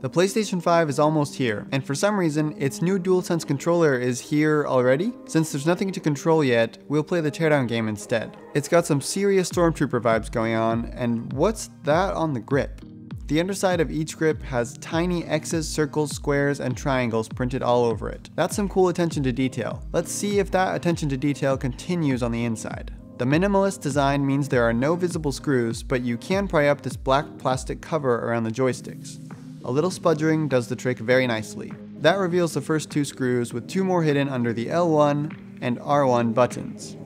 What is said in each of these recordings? The PlayStation 5 is almost here, and for some reason, its new DualSense controller is here already. Since there's nothing to control yet, we'll play the teardown game instead. It's got some serious Stormtrooper vibes going on, and what's that on the grip? The underside of each grip has tiny X's, circles, squares, and triangles printed all over it. That's some cool attention to detail. Let's see if that attention to detail continues on the inside. The minimalist design means there are no visible screws, but you can pry up this black plastic cover around the joysticks. A little spudgering does the trick very nicely. That reveals the first two screws with two more hidden under the L1 and R1 buttons.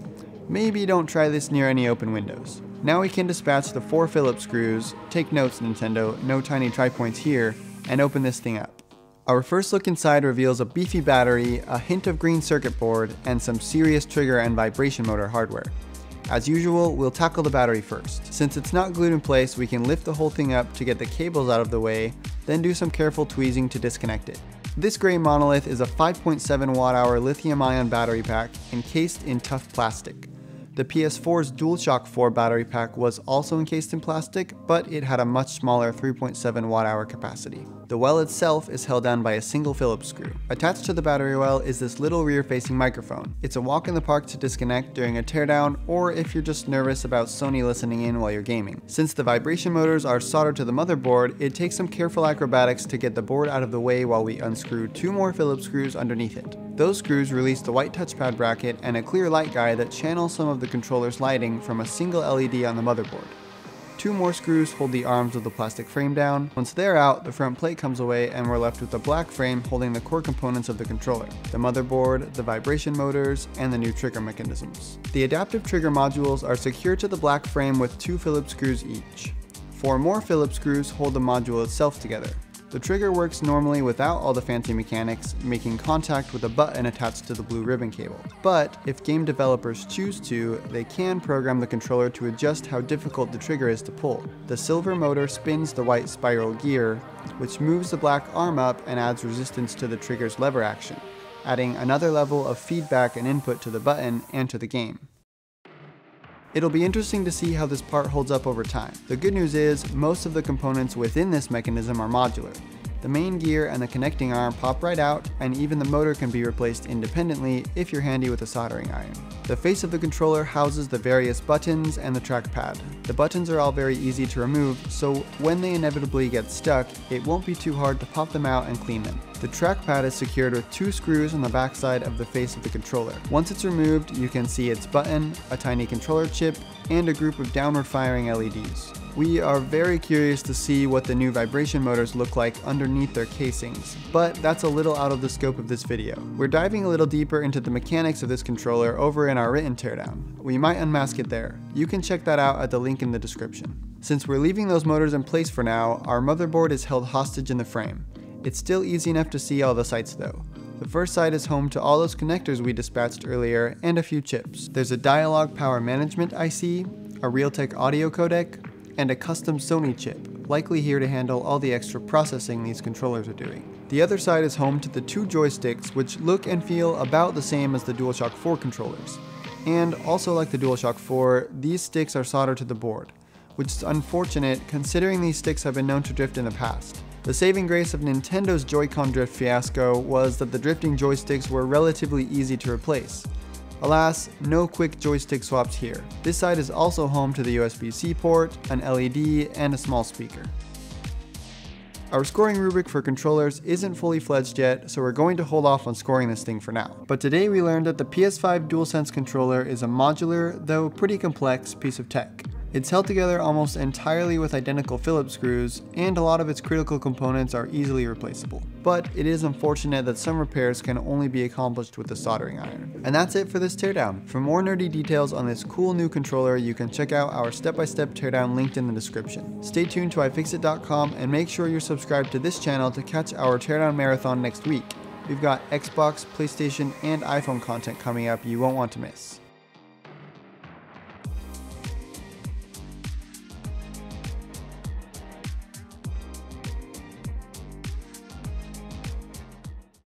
Maybe don't try this near any open windows. Now we can dispatch the four Phillips screws, take notes Nintendo, no tiny tri-points here, and open this thing up. Our first look inside reveals a beefy battery, a hint of green circuit board, and some serious trigger and vibration motor hardware. As usual, we'll tackle the battery first. Since it's not glued in place, we can lift the whole thing up to get the cables out of the way, then do some careful tweezing to disconnect it. This gray monolith is a 5.7 watt-hour lithium-ion battery pack encased in tough plastic. The PS4's DualShock 4 battery pack was also encased in plastic, but it had a much smaller 3.7 watt-hour capacity. The well itself is held down by a single Phillips screw. Attached to the battery well is this little rear-facing microphone. It's a walk in the park to disconnect during a teardown, or if you're just nervous about Sony listening in while you're gaming. Since the vibration motors are soldered to the motherboard, it takes some careful acrobatics to get the board out of the way while we unscrew two more Phillips screws underneath it. Those screws release the white touchpad bracket and a clear light guide that channels some of the controller's lighting from a single LED on the motherboard. Two more screws hold the arms of the plastic frame down. Once they're out, the front plate comes away and we're left with a black frame holding the core components of the controller: the motherboard, the vibration motors, and the new trigger mechanisms. The adaptive trigger modules are secured to the black frame with two Phillips screws each. Four more Phillips screws hold the module itself together. The trigger works normally without all the fancy mechanics, making contact with a button attached to the blue ribbon cable. But if game developers choose to, they can program the controller to adjust how difficult the trigger is to pull. The silver motor spins the white spiral gear, which moves the black arm up and adds resistance to the trigger's lever action, adding another level of feedback and input to the button and to the game. It'll be interesting to see how this part holds up over time. The good news is, most of the components within this mechanism are modular. The main gear and the connecting arm pop right out, and even the motor can be replaced independently if you're handy with a soldering iron. The face of the controller houses the various buttons and the trackpad. The buttons are all very easy to remove, so when they inevitably get stuck, it won't be too hard to pop them out and clean them. The trackpad is secured with two screws on the backside of the face of the controller. Once it's removed, you can see its button, a tiny controller chip, and a group of downward-firing LEDs. We are very curious to see what the new vibration motors look like underneath their casings, but that's a little out of the scope of this video. We're diving a little deeper into the mechanics of this controller over in our written teardown. We might unmask it there. You can check that out at the link in the description. Since we're leaving those motors in place for now, our motherboard is held hostage in the frame. It's still easy enough to see all the sights though. The first side is home to all those connectors we dispatched earlier and a few chips. There's a Dialog power management IC, a Realtek audio codec, and a custom Sony chip, likely here to handle all the extra processing these controllers are doing. The other side is home to the two joysticks, which look and feel about the same as the DualShock 4 controllers. And also like the DualShock 4, these sticks are soldered to the board, which is unfortunate considering these sticks have been known to drift in the past. The saving grace of Nintendo's Joy-Con drift fiasco was that the drifting joysticks were relatively easy to replace. Alas, no quick joystick swaps here. This side is also home to the USB-C port, an LED, and a small speaker. Our scoring rubric for controllers isn't fully fledged yet, so we're going to hold off on scoring this thing for now. But today we learned that the PS5 DualSense controller is a modular, though pretty complex, piece of tech. It's held together almost entirely with identical Phillips screws, and a lot of its critical components are easily replaceable. But it is unfortunate that some repairs can only be accomplished with a soldering iron. And that's it for this teardown. For more nerdy details on this cool new controller, you can check out our step-by-step teardown linked in the description. Stay tuned to ifixit.com and make sure you're subscribed to this channel to catch our teardown marathon next week. We've got Xbox, PlayStation, and iPhone content coming up you won't want to miss.